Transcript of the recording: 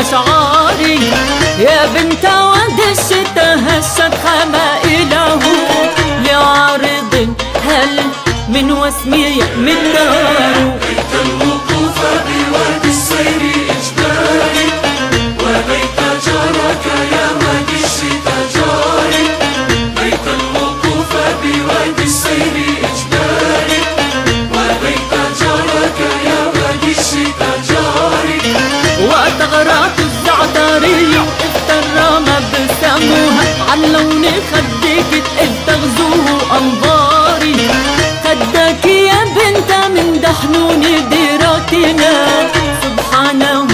أشعاري يا بنت وادي الشتا هشت حمائله لعارض هل من وسم يأمن ناره. بيت الوقوف بوادي السير إجباري وبيت جارك يا وادي الشتا جاري. بيت الوقوف بوادي السير إجباري وبيت جارك يا وادي الشتا جاري. وتغرات الزعترية افترام بسموها عن لون خدك إذ تغزوه أنظاري. خدك يا بنت من دحنون ديرتنا سبحانه